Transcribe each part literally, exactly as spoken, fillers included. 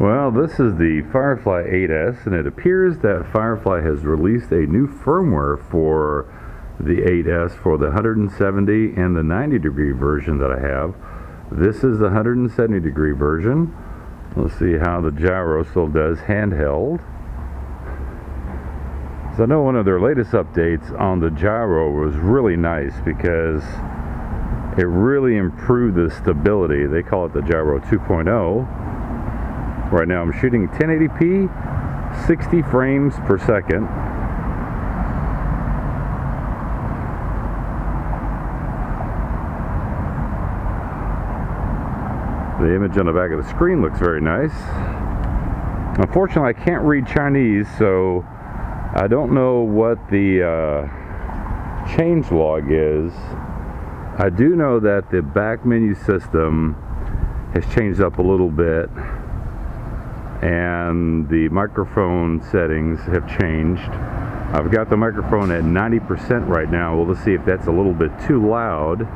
Well, this is the Firefly eight S, and it appears that Firefly has released a new firmware for the eight S for the one seventy and the ninety degree version that I have. This is the one seventy degree version. Let's see how the gyro still does handheld. So I know one of their latest updates on the gyro was really nice because it really improved the stability. They call it the Gyro two point oh. Right now I'm shooting ten eighty p, sixty frames per second. The image on the back of the screen looks very nice. Unfortunately, I can't read Chinese, so I don't know what the uh, change log is. I do know that the back menu system has changed up a little bit, and the microphone settings have changed. I've got the microphone at ninety percent right now. Well, let's see if that's a little bit too loud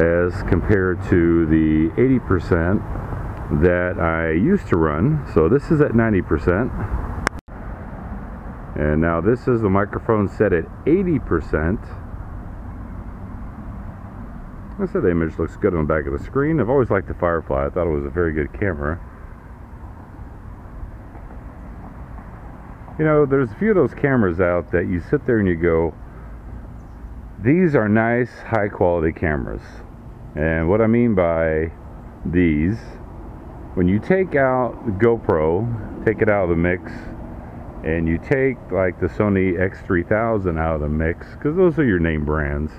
as compared to the eighty percent that I used to run. So this is at ninety percent. And now this is the microphone set at eighty percent. I said the image looks good on the back of the screen. I've always liked the Firefly. I thought it was a very good camera. You know, there's a few of those cameras out that you sit there and you go, these are nice, high quality cameras. And what I mean by these, when you take out GoPro, take it out of the mix, and you take like the Sony X three thousand out of the mix, because those are your name brands,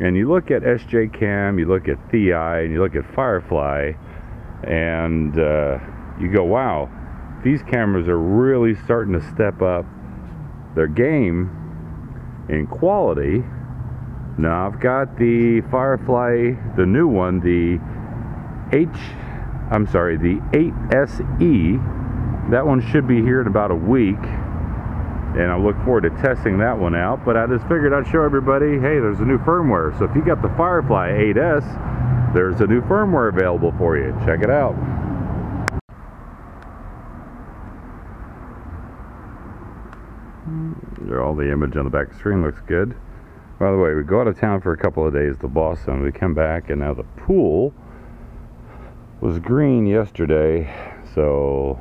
and you look at S J Cam, you look at TheEye, and you look at Firefly, and uh, you go, wow, these cameras are really starting to step up their game in quality. Now I've got the Firefly, the new one, the H, I'm sorry, the eight S E. That one should be here in about a week, and I look forward to testing that one out. But I just figured I'd show everybody, hey, there's a new firmware. So if you got the Firefly eight S, there's a new firmware available for you. Check it out. All the image on the back of the screen looks good. By the way, we go out of town for a couple of days to Boston. We come back, and now the pool was green yesterday, so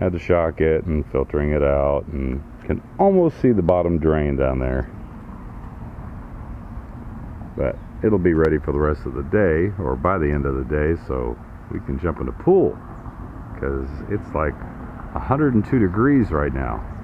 had to shock it and filtering it out, and can almost see the bottom drain down there. But it'll be ready for the rest of the day, or by the end of the day, so we can jump in the pool because it's like one hundred two degrees right now.